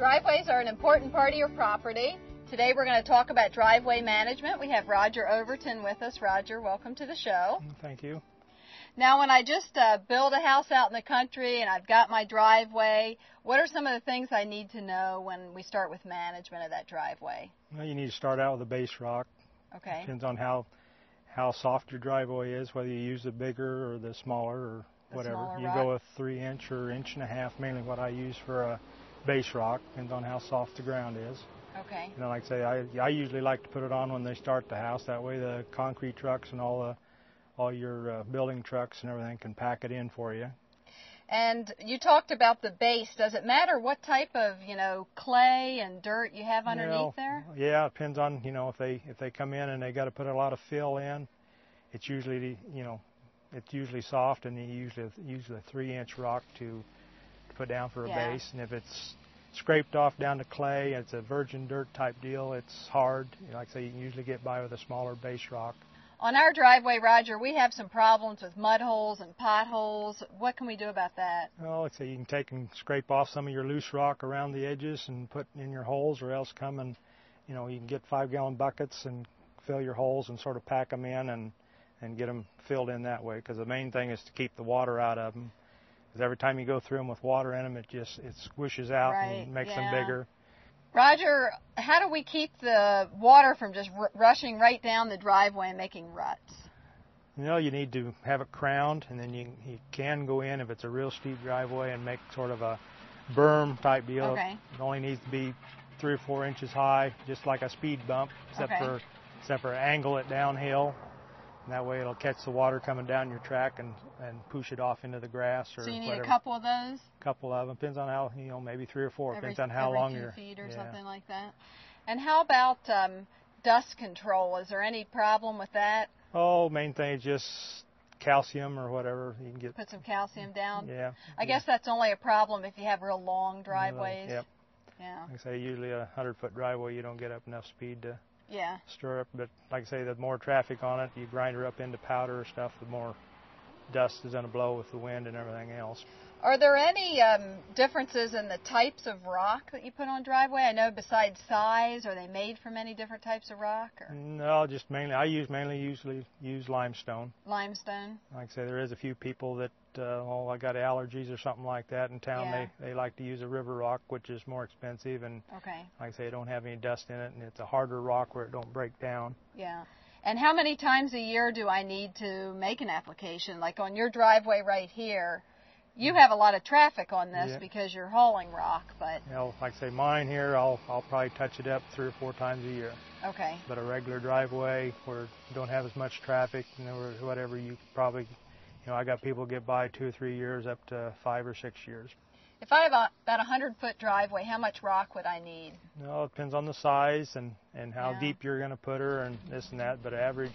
Driveways are an important part of your property. Today we're going to talk about driveway management. We have Roger Overton with us. Roger, welcome to the show. Thank you. Now, when I just build a house out in the country and I've got my driveway, what are some of the things I need to know when we start with management of that driveway? Well, you need to start out with a base rock. Okay. Depends on how soft your driveway is, whether you use the bigger or the smaller or whatever. You go with 3 inch or inch and a half, mainly what I use for a base rock. Depends on how soft the ground is. Okay. You know, like I say, I usually like to put it on when they start the house. That way the concrete trucks and all your building trucks and everything can pack it in for you. And you talked about the base. Does it matter what type of, you know, clay and dirt you have underneath there? Yeah, it depends on, you know, if they come in and they got to put a lot of fill in, it's usually, you know, it's usually soft, and you usually use a 3 inch rock to put down for a base. And if it's scraped off down to clay, it's a virgin dirt type deal, it's hard. Like I say, you can usually get by with a smaller base rock. On our driveway, Roger, we have some problems with mud holes and potholes. What can we do about that? Well, let's say you can take and scrape off some of your loose rock around the edges and put in your holes, or else come and, you know, you can get 5-gallon buckets and fill your holes and sort of pack them in and get them filled in that way, because the main thing is to keep the water out of them. Because every time you go through them with water in them, it squishes out and makes them bigger. Roger, how do we keep the water from just rushing right down the driveway and making ruts? You know, you need to have it crowned, and then you can go in, if it's a real steep driveway, and make sort of a berm type deal. Okay. It only needs to be 3 or 4 inches high, just like a speed bump, except for angle it downhill. And that way it'll catch the water coming down your track and push it off into the grass or whatever. So you need a couple of those? A couple of them. Depends on how, you know, maybe 3 or 4. Depends on how long you're... 2 feet or something like that. And how about dust control? Is there any problem with that? Oh, main thing is just calcium or whatever. You can get... Put some calcium down? Yeah. I guess that's only a problem if you have real long driveways. Yep. Yeah. Like I say, usually a 100-foot driveway, you don't get up enough speed to... Yeah. Stir up, but like I say, the more traffic on it, you grind her up into powder or stuff, the more dust is going to blow with the wind and everything else. Are there any differences in the types of rock that you put on driveway? I know besides size, are they made from any different types of rock? Or? No, just mainly, I usually use limestone. Limestone? Like I say, there is a few people that, I got allergies or something like that in town. Yeah. They like to use a river rock, which is more expensive, and like I say, it don't have any dust in it, and it's a harder rock where it don't break down. Yeah. And how many times a year do I need to make an application? Like on your driveway right here, you have a lot of traffic on this because you're hauling rock, but... You know, like I say, mine here, I'll probably touch it up 3 or 4 times a year. Okay. But a regular driveway where you don't have as much traffic, you know, or whatever, you probably... You know, I got people get by 2 or 3 years up to 5 or 6 years. If I have about a 100-foot driveway, how much rock would I need? No, it depends on the size and how deep you're going to put her and this and that. But average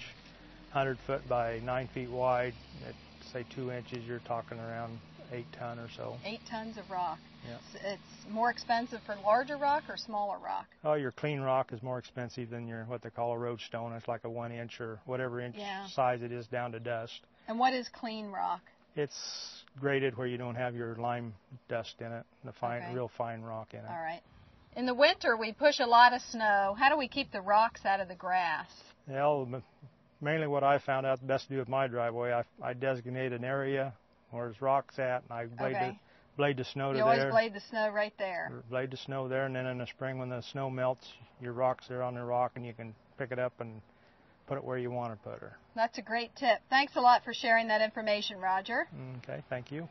100-foot by 9 feet wide, at, say 2 inches, you're talking around 8 ton or so. 8 tons of rock. Yeah. It's more expensive for larger rock or smaller rock? Oh, your clean rock is more expensive than your what they call a roadstone. It's like a 1 inch or whatever inch size it is down to dust. And what is clean rock? It's graded where you don't have your lime dust in it, the fine, real fine rock in it. All right. In the winter, we push a lot of snow. How do we keep the rocks out of the grass? Well, mainly what I found out the best to do with my driveway, I designate an area where there's rocks at, and I blade, blade the snow to there. You always blade the snow right there. Blade the snow there, and then in the spring when the snow melts, your rock's there on the rock, and you can pick it up and put it where you want to put her. That's a great tip. Thanks a lot for sharing that information, Roger. Okay, thank you.